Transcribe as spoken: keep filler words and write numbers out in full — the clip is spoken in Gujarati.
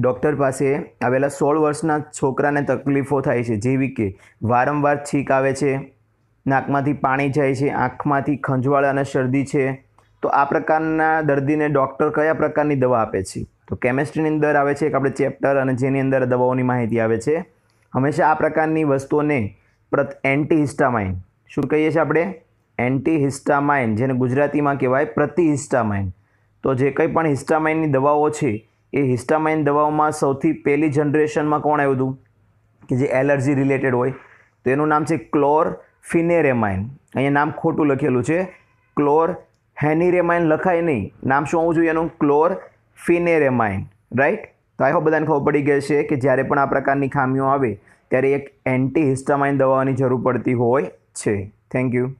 ડૉક્ટર પાસે આવેલા સોળ વર્ષના છોકરાને તકલીફો થાય છે, જેવી કે વારંવાર છીંક આવે છે, નાકમાંથી પાણી જાય છે, આંખમાંથી ખંજવાળ અને શરદી છે. તો આ પ્રકારના દર્દીને ડૉક્ટર કયા પ્રકારની દવા આપે છે? તો કેમેસ્ટ્રીની અંદર આવે છે એક આપણે ચેપ્ટર, અને જેની અંદર દવાઓની માહિતી આવે છે. હંમેશા આ પ્રકારની વસ્તુઓને પ્રત એન્ટીહિસ્ટામાઇન, શું કહીએ છીએ આપણે? એન્ટીહિસ્ટામાઇન, જેને ગુજરાતીમાં કહેવાય પ્રતિહિસ્ટામાઇન. તો જે કંઈ પણ હિસ્ટામાઇનની દવાઓ છે એ હિસ્ટામાઇન દવાઓમાં સૌથી પહેલી જનરેશનમાં કોણ આવ્યું હતું કે જે એલર્જી રિલેટેડ હોય, તો એનું નામ છે ક્લોરફેનિરામાઇન. અહીંયા નામ ખોટું લખેલું છે, ક્લોરફેનિરામાઇન લખાય નહીં, નામ શું હોવું જોઈએ એનું? Chlorpheniramine, right? તો આઈ હોપ બધાને ખબર પડી ગઈ છે કે જ્યારે પણ આ પ્રકારની ખામીઓ આવે ત્યારે એક એન્ટીહિસ્ટામાઇન દવાની જરૂર પડતી હોય છે. Thank you.